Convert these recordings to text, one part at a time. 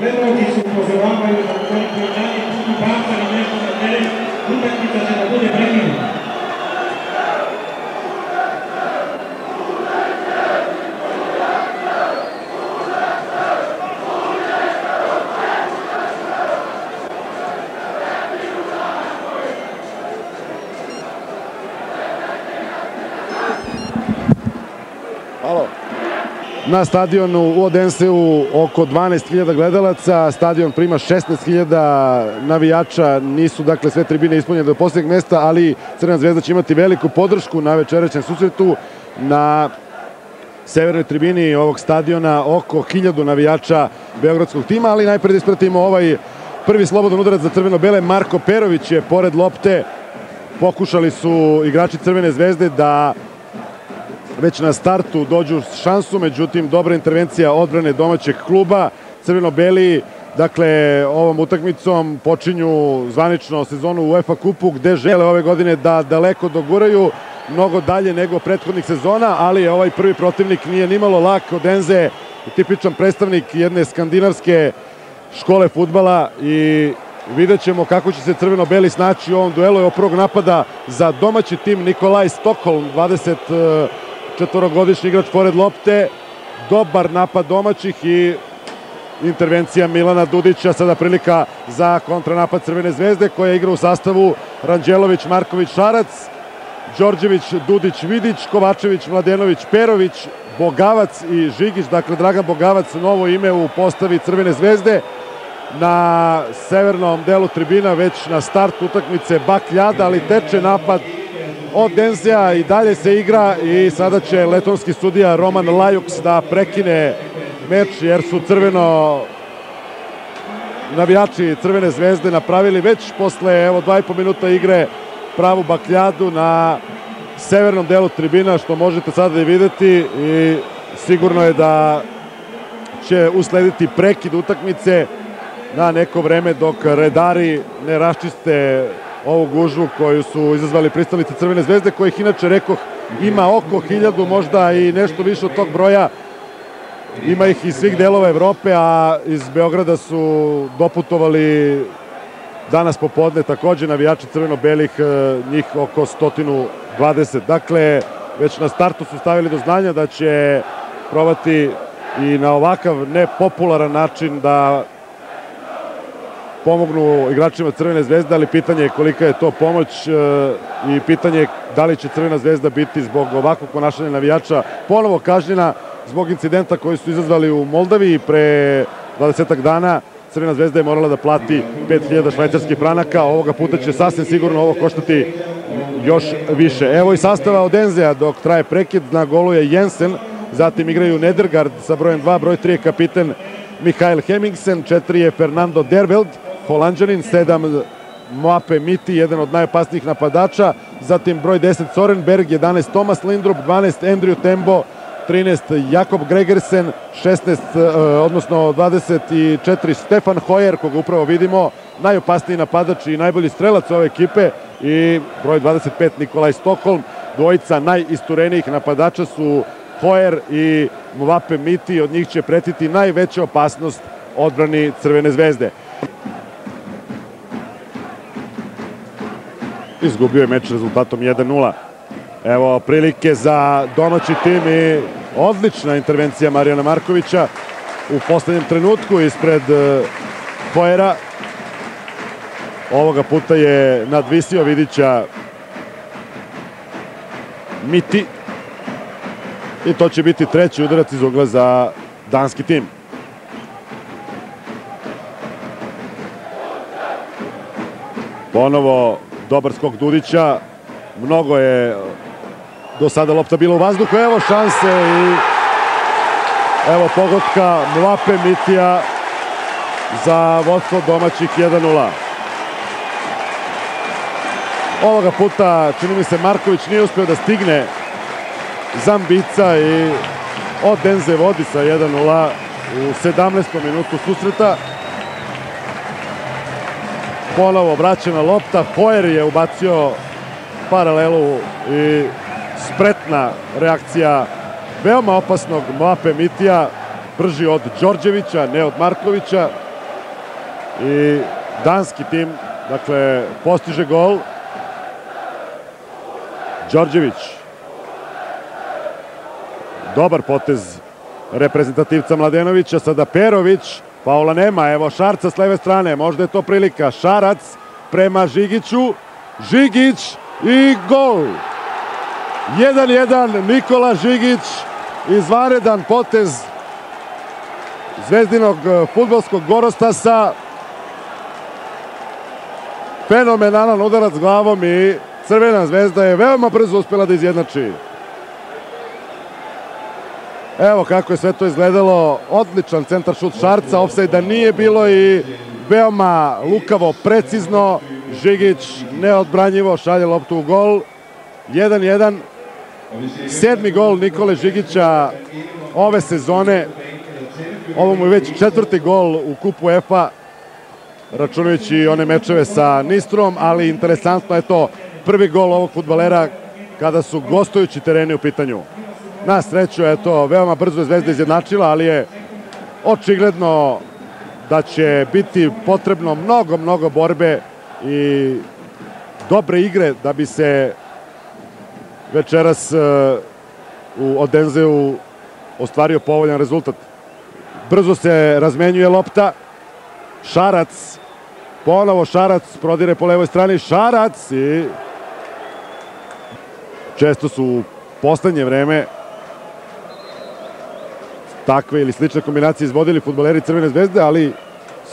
Gledaoci su upozoravaju koliko je dalje puno baca na nešto na teren, utakmica će da bude prekinuta. Na stadionu u Odenseu oko 12.000 gledalaca, stadion prima 16.000 navijača, nisu dakle sve tribine ispunjene do posljednjeg mesta, ali Crvena zvezda će imati veliku podršku na večerašnjem susretu. Na severnoj tribini ovog stadiona oko 1.000 navijača beogradskog tima, ali najpred ispratimo ovaj prvi slobodan udarac za crveno-bele. Marko Perović je pored lopte, pokušali su igrači Crvene zvezde da već na startu dođu šansu, međutim dobra intervencija odbrane domaćeg kluba. Crveno-beli, dakle, ovom utakmicom počinju zvanično sezonu u UEFA Cupu, gde žele ove godine da daleko doguraju, mnogo dalje nego prethodnih sezona, ali ovaj prvi protivnik nije nimalo lak. Odense, tipičan predstavnik jedne skandinavske škole fudbala, i vidjet ćemo kako će se crveno-beli snaći u ovom duelu. Od prvog napada za domaći tim Nikolaj Stokholm, 24-godišnji igrač pored lopte, dobar napad domaćih i intervencija Milana Dudića, sada prilika za kontranapad Crvene zvezde koja igra u sastavu Ranđelović, Marković, Šarac, Đorđević, Dudić, Vidić, Kovačević, Mladenović, Perović, Bogavac i Žigić. Dakle, Dragan Bogavac, novo ime u postavi Crvene zvezde. Na severnom delu tribina već na start utakmice bakljada, ali teče napad Odensea i dalje se igra i sada će letonski sudija Roman Lajuks da prekine meč, jer su navijači Crvene zvezde napravili već posle 2,5 minuta igre pravu bakljadu na severnom delu tribina, što možete sada i videti, i sigurno je da će uslediti prekid utakmice na neko vreme dok redari ne raščiste ovu gužvu koju su izazvali pristalice Crvene zvezde, kojih inače, rekoh, ima oko 1.000, možda i nešto više od tog broja. Ima ih iz svih delova Evrope, a iz Beograda su doputovali danas popodne takođe navijači crveno-belih, njih oko 120. Dakle, već na startu su stavili do znanja da će probati i na ovakav nepopularan način da pomognu igračima Crvene zvezde, ali pitanje je kolika je to pomoć i pitanje je da li će Crvena zvezda biti zbog ovakvog ponašanja navijača ponovo kažnjena. Zbog incidenta koji su izazvali u Moldaviji pre 20 dana, Crvena zvezda je morala da plati 5.000 švajcarskih franaka, ovoga puta će sasvim sigurno ovo koštati još više. Evo i sastava Odensea dok traje prekid, na golu je Jensen, zatim igraju Nedergaard sa brojem 2, broj 3 je kapiten Mikael Hemmingsen, 4 je Fernando Derveld, Holanđanin, 7 Mwape Miti, jedan od najopasnijih napadača, zatim broj 10 Søren Berg, 11 Thomas Lindrup, 12 Andrew Tembo, 13 Jakob Gregersen, 24 Stefan Hojer, koga upravo vidimo, najopasniji napadač i najbolji strelac ove ekipe, i broj 25 Nikolaj Stokholm. Dvojica najisturenijih napadača su Hojer i Mwape Miti, od njih će pretiti najveća opasnost odbrani Crvene zvezde. Izgubio je meč rezultatom 1:0. Evo prilike za domaći tim i odlična intervencija Marijana Markovića u poslednjem trenutku ispred Hojera. Ovoga puta je nadvisio Vidića Miti i to će biti treći udarac iz ugla za danski tim. Ponovo dobar skok Dudića, mnogo je do sada lopta bila u vazduhu, evo šanse i evo pogotka Mwape Mitija za vodstvo domaćih 1:0. Ovoga puta čini mi se Marković nije uspeo da stigne Zambica i Odense vodi sa 1:0 u 17. minutu susreta. Ponovo vraćena lopta, Hojer je ubacio paralelu i spretna reakcija veoma opasnog Mwape Mitija, brži od Đorđevića, ne od Markovića, I danski tim, dakle, postiže gol. Đorđević. Dobar potez reprezentativca Mladenovića. Sada Perović. Paola nema. Evo Šarca s leve strane. Možda je to prilika. Šarac prema Žigiću. Žigić i gol. 1-1. Nikola Žigić. Izvanredan potez Zvezdinog fudbalskog Gorostasa. Fenomenalan udarac glavom i Crvena zvezda je veoma brzo uspjela da izjednači. Evo kako je sve to izgledalo. Odličan centar šut Šarca, ofsajda nije bilo i veoma lukavo, precizno. Žigić neodbranjivo šalje loptu u gol. 1-1. Sedmi gol Nikole Žigića ove sezone. Ovo mu je već četvrti gol u kupu UEFA, računajući one mečeve sa Nistrom, ali interesantno je to, prvi gol ovog fudbalera kada su gostujući tereni u pitanju. Na sreću, eto, veoma brzo je Zvezda izjednačila, ali je očigledno da će biti potrebno mnogo borbe i dobre igre da bi se večeras u Odenzeu ostvario povoljan rezultat. Brzo se razmenjuje lopta. Šarac, ponovo Šarac prodire po levoj strani. Šarac i često su u poslednje vreme takve ili slične kombinacije izvodili fudbaleri Crvene zvezde, ali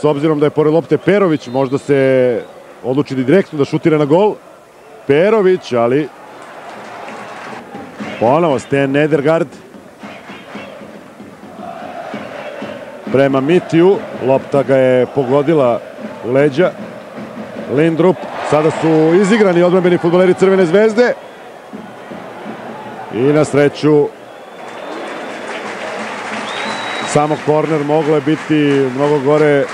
s obzirom da je pored lopte Perović, možda se odluči direktno da šutira na gol. Perović, ali ponovo Sten Nedergaard prema Mitiju, lopta ga je pogodila u leđa. Lindrup, sada su izigrani odbrambeni fudbaleri Crvene zvezde i na sreću samo korner, moglo je biti mnogo gore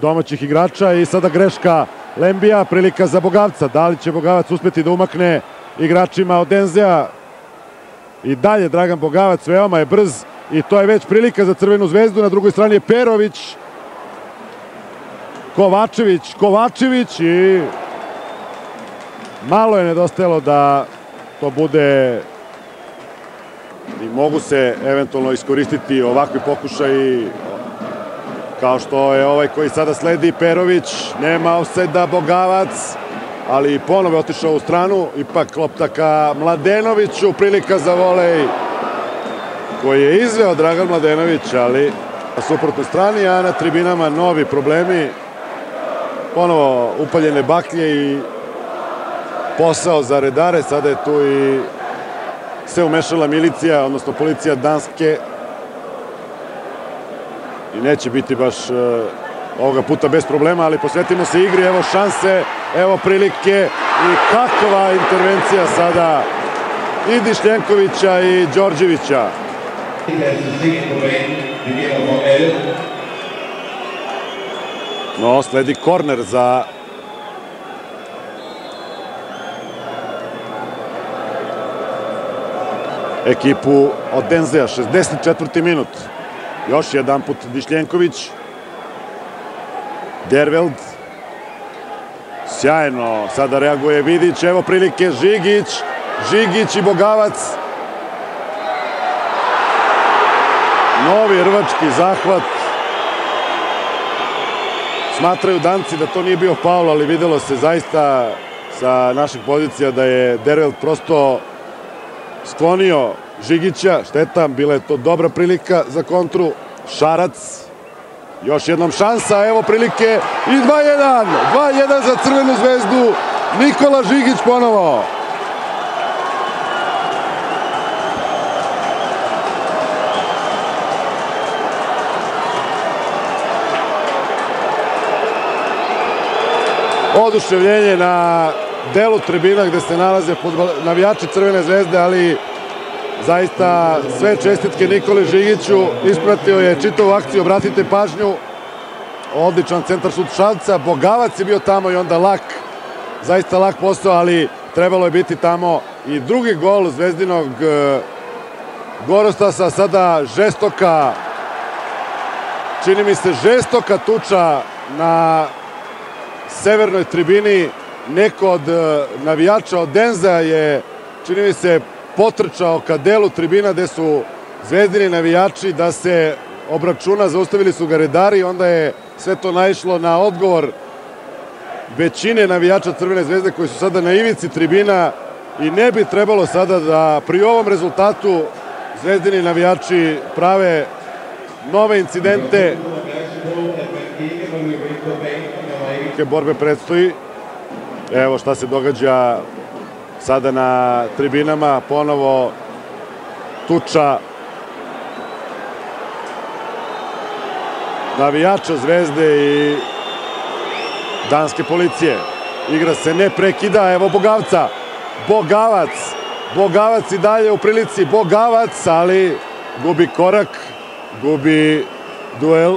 domaćih igrača. I sada greška Lembija, prilika za Bogavca, da li će Bogavac uspjeti da umakne igračima Odenzea. I dalje Dragan Bogavac, veoma je brz i to je već prilika za Crvenu zvezdu. Na drugoj strani je Perović. Kovačević, Kovačević i malo je nedostajalo da to bude i mogu se eventualno iskoristiti ovakvi pokušaj kao što je ovaj koji sada sledi. Perović, nema ofsajda, Bogavac, ali ponovo je otišao u stranu. Ipak lopta ka Mladenoviću, prilika za volej koji je izveo Dragan Mladenović, ali na suprotnoj strani, a na tribinama novi problemi. Ponovo upaljene baklje i posao za redare. Sada je tu i se umešala milicija, odnosno policija Danske. I neće biti baš ovoga puta bez problema, ali posvetimo se igri. Evo šanse, evo prilike i kakva intervencija sada i Dišljenkovića i Đorđevića. No, sledi korner za ekipu Odenzea, 64. minut. Još jedan put Dišljenković. Derveld. Sjajno, sada reaguje Vidić, evo prilike, Žigić. Žigić i Bogavac. Novi rvački zahvat. Smatraju Danci da to nije bio faul, ali videlo se zaista sa naših pozicija da je Derveld prosto sklonio Žigića. Šteta, bila je to dobra prilika za kontru. Šarac. Još jednom šansa, evo prilike i 2-1. 2-1 za Crvenu zvezdu. Nikola Žigić ponovo. Oduševljenje na delu tribina gde se nalaze navijači Crvene zvezde, ali zaista sve čestitke Nikoli Žigiću. Ispratio je čitavu akciju, obratite pažnju. Odličan centar šut Šarca, Bogavac je bio tamo i onda lak, zaista lak posao, ali trebalo je biti tamo. I drugi gol Zvezdinog Gorostasa, sada žestoka, čini mi se žestoka tuča na severnoj tribini neko od navijača Odenza je, čini mi se, potrčao ka delu tribina gde su zvezdini navijači da se obračuna, zaustavili su ga redari, onda je sve to naišlo na odgovor većine navijača Crvene zvezde koji su sada na ivici tribina i ne bi trebalo sada da pri ovom rezultatu zvezdini navijači prave nove incidente. Borbe predstoji. Evo šta se događa sada na tribinama. Ponovo tuča navijača Zvezde i danske policije. Igra se ne prekida. Evo Bogavca. Bogavac. Bogavac i dalje u prilici. Bogavac, ali gubi korak. Gubi duel.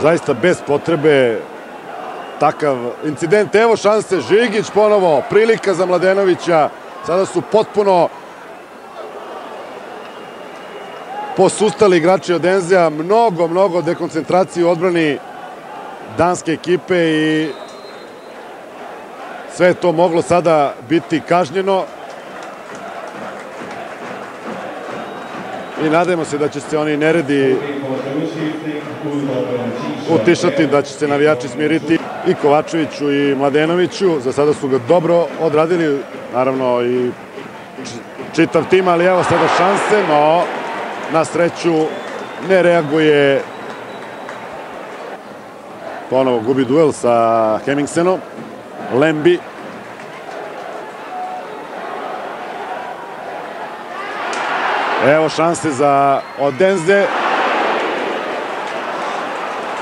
Zaista bez potrebe takav incident. Evo šanse, Žigić ponovo, prilika za Mladenovića. Sada su potpuno posustali igrači Odenzea. Mnogo dekoncentracije u odbrani danske ekipe i sve je to moglo sada biti kažnjeno. I nadajmo se da će se oni neredi utišati, da će se navijači smiriti i Kovačeviću i Mladenoviću. Za sada su ga dobro odradili, naravno i čitav tim, ali evo sada šanse, no na sreću ne reaguje. Ponovo gubi duel sa Hemmingsenom. Lembi. Evo šanse za Odense.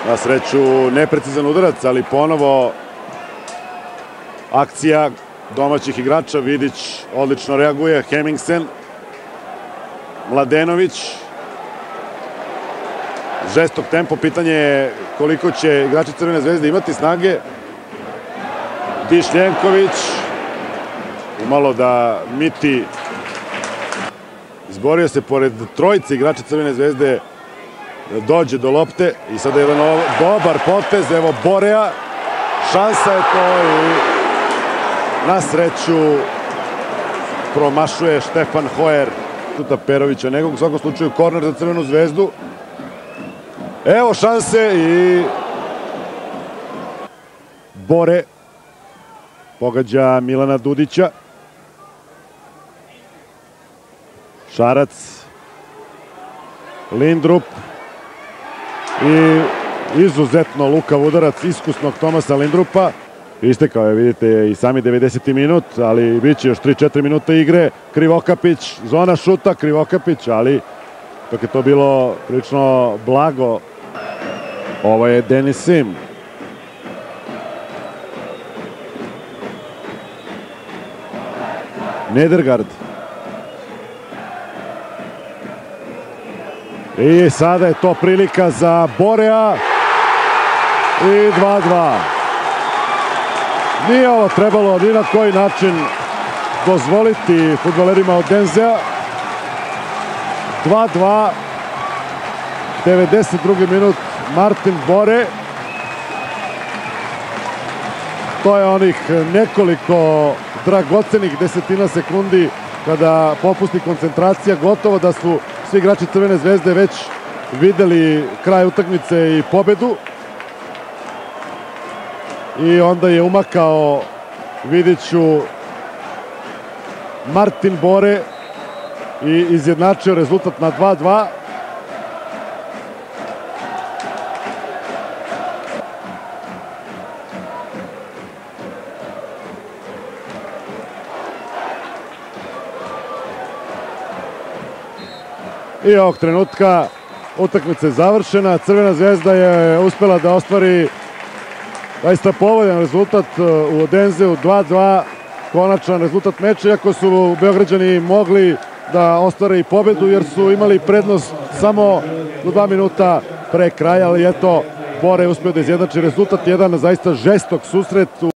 Na sreću neprecizan udarac, ali ponovo akcija domaćih igrača. Vidić odlično reaguje. Hemmingsen. Mladenović. Žestok tempo. Pitanje je koliko će igrači Crvene zvezde imati snage. Dišljenković. Umalo da Miti izborio se pored trojice igrača Crvene zvezde dođe do lopte i sada jedan dobar potez, evo Borea, šansa je to i na sreću promašuje Stefan Hojer. Tuta Perovića, nego u svakom slučaju korner za Crvenu zvezdu. Evo šanse i Borre pogađa Milana Dudića. Šarac, Lindrup i izuzetno lukav udarac iskusnog Thomasa Lindrupa. Istekao je, vidite, i sami 90. minut, ali bit će još 3-4 minuta igre. Krivokapić, zona šuta, Krivokapić, ali ipak je to bilo prilično blago. Ovo je Denis Sim. Nedergaard. I sada je to prilika za Borea i 2-2. Nije ovo trebalo ni na koji način dozvoliti fudbalerima Odensea. 2-2, 92. minut, Martin Borre. To je onih nekoliko dragocenih desetina sekundi kada popusti koncentracija, gotovo da su svi igrači Crvene zvezde već videli kraj utakmice i pobedu. I onda je umakao Vidiću Martin Borre i izjednačio rezultat na 2-2. I ovog trenutka utakmica je završena. Crvena zvezda je uspela da ostvari zaista povoljan rezultat u Odenseu, 2-2 konačan rezultat meča, iako su Beograđani mogli da ostvare i pobedu jer su imali prednost samo do 2 minuta pre kraja, ali eto Borre je uspeo da izjednači rezultat. Jedan zaista žestok susret.